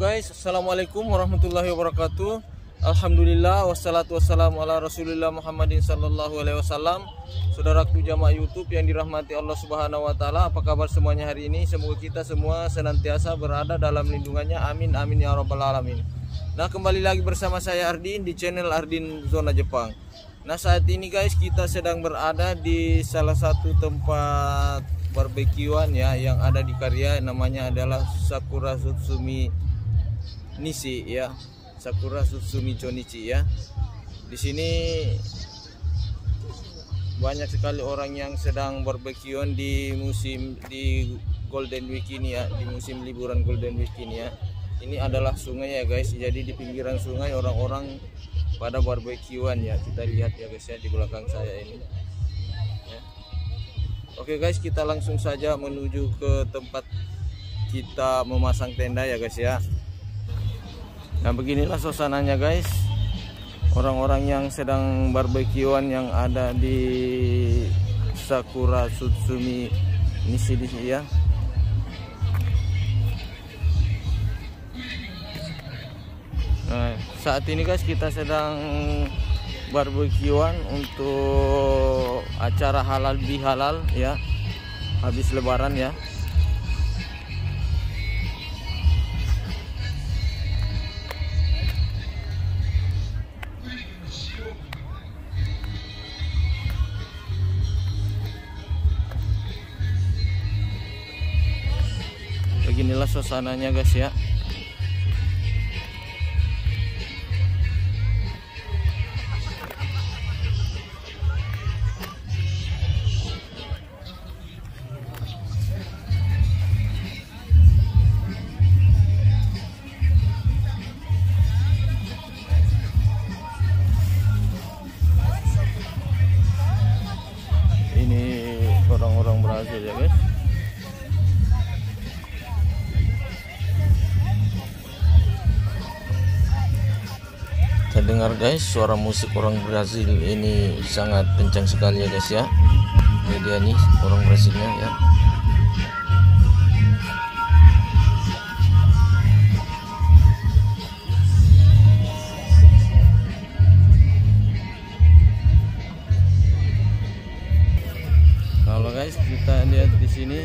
guys, assalamualaikum warahmatullahi wabarakatuh. Alhamdulillah, wassalatu wassalamu ala rasulillah Muhammadin sallallahu alaihi wasallam. Saudaraku jamaah YouTube yang dirahmati Allah subhanahu wa ta'ala, apa kabar semuanya hari ini? Semoga kita semua senantiasa berada dalam lindungannya, amin amin ya rabbal alamin. Nah, kembali lagi bersama saya Ardin di channel Ardin Zona Jepang. Nah, saat ini guys kita sedang berada di salah satu tempat barbekyuan ya, yang ada di Karya, namanya adalah Sakura Tsutsumi Nishi ya, Sakura Tsutsumi Nishi ya. Di sini banyak sekali orang yang sedang barbekyuan di Golden Week ini ya, di musim liburan Golden Week ini ya. Ini adalah sungai ya guys, jadi di pinggiran sungai orang-orang pada barbekyuan ya. Kita lihat ya guys ya, di belakang saya ini. Oke guys, kita langsung saja menuju ke tempat kita memasang tenda ya guys ya. Nah, beginilah suasananya guys. Orang-orang yang sedang barbekyuan yang ada di Sakura Tsutsumi Nishi ya. Nah, saat ini guys kita sedang barbekyuan untuk acara halal bihalal ya, habis lebaran ya. Beginilah suasananya guys ya. Ya guys. Saya dengar guys suara musik orang Brazil ini sangat kencang sekali ya guys ya. Ini dia nih orang Brazilnya ya. Guys, kita lihat di sini,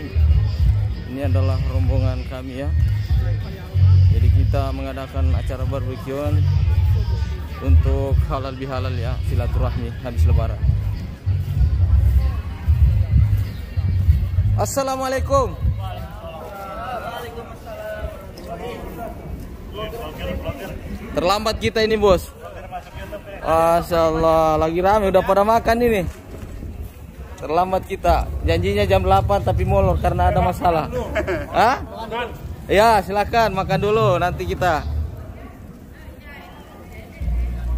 ini adalah rombongan kami ya. Jadi kita mengadakan acara barbekyuan untuk halal bihalal ya, silaturahmi habis lebaran. Assalamualaikum. Terlambat kita ini bos. Masyaallah, lagi rame udah pada makan ini. Terlambat kita, janjinya jam 8 tapi molor karena ada masalah. Hah? Ya silakan makan dulu nanti kita.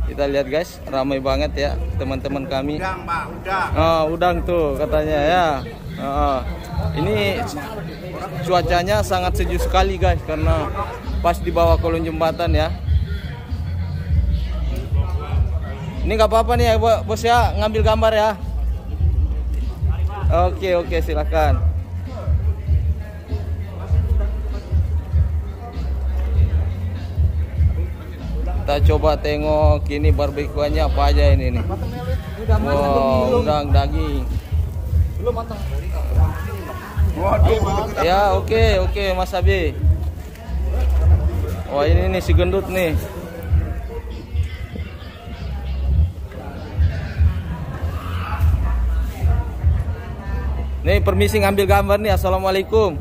Kita lihat guys, ramai banget ya teman-teman kami. Udang, Pak, udang. Oh, udang tuh katanya ya. Oh, ini cuacanya sangat sejuk sekali guys karena pas di bawah kolong jembatan ya. Ini nggak apa-apa nih ya, bos ya, ngambil gambar ya. Oke oke silakan. Kita coba tengok ini barbekyuannya apa aja ini nih. Wow, udang daging. Belum matang. Ya oke oke Mas Abi. Wah, ini nih si gendut nih. Nih permisi ngambil gambar nih. Assalamualaikum.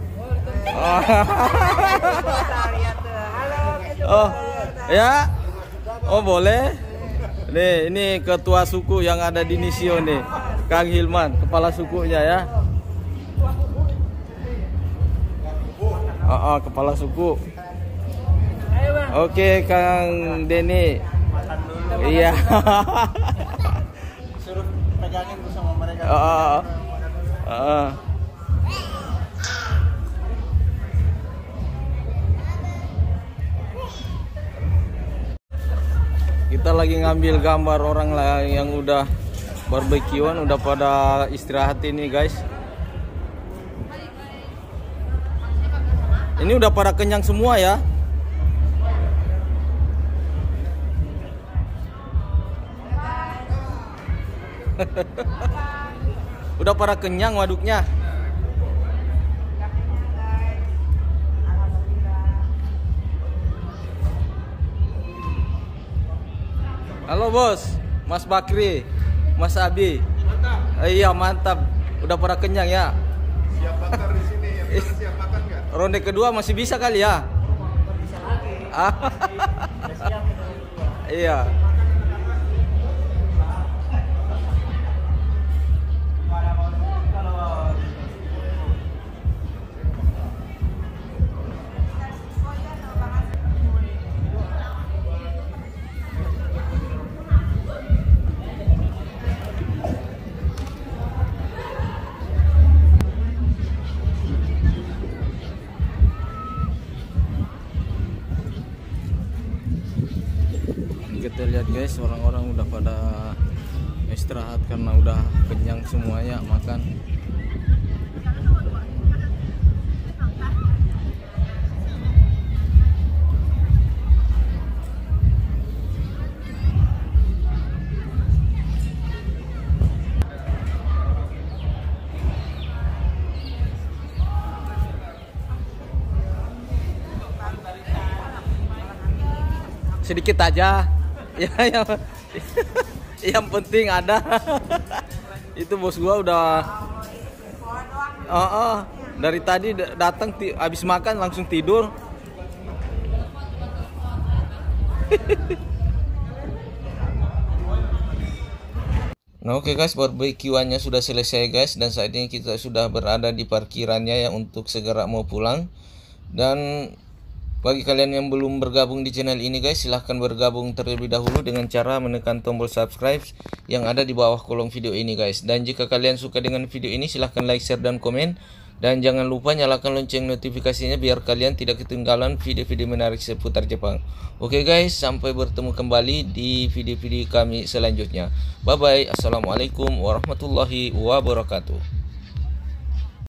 Oh ya, oh boleh. Nih ini ketua suku yang ada di Nisio nih, Kang Hilman, kepala sukunya ya. Oh, kepala suku. Oke Kang Deni. Iya. Suruh pegangin bersama mereka. Kita lagi ngambil gambar orang lah yang udah barbekyuan, udah pada istirahat ini guys. Ini udah pada kenyang semua ya. Udah para kenyang waduknya. Halo bos, Mas Bakri, Mas Abi. Mantap. Iya mantap. Udah para kenyang ya. Siap makan di sini ya. Siap makan nggak? Ronde kedua masih bisa kali ya? Bisa lagi. Iya. Kita lihat guys, orang-orang udah pada istirahat karena udah kenyang semuanya makan. Sedikit aja. Ya, yang penting ada. Itu bos gua udah dari tadi datang habis makan langsung tidur. Nah oke guys, barbekyuannya sudah selesai guys, dan saat ini kita sudah berada di parkirannya ya untuk segera mau pulang. Dan bagi kalian yang belum bergabung di channel ini guys, silahkan bergabung terlebih dahulu dengan cara menekan tombol subscribe yang ada di bawah kolom video ini guys. Dan jika kalian suka dengan video ini, silahkan like, share, dan komen. Dan jangan lupa nyalakan lonceng notifikasinya biar kalian tidak ketinggalan video-video menarik seputar Jepang. Oke guys, sampai bertemu kembali di video-video kami selanjutnya. Bye-bye. Assalamualaikum warahmatullahi wabarakatuh.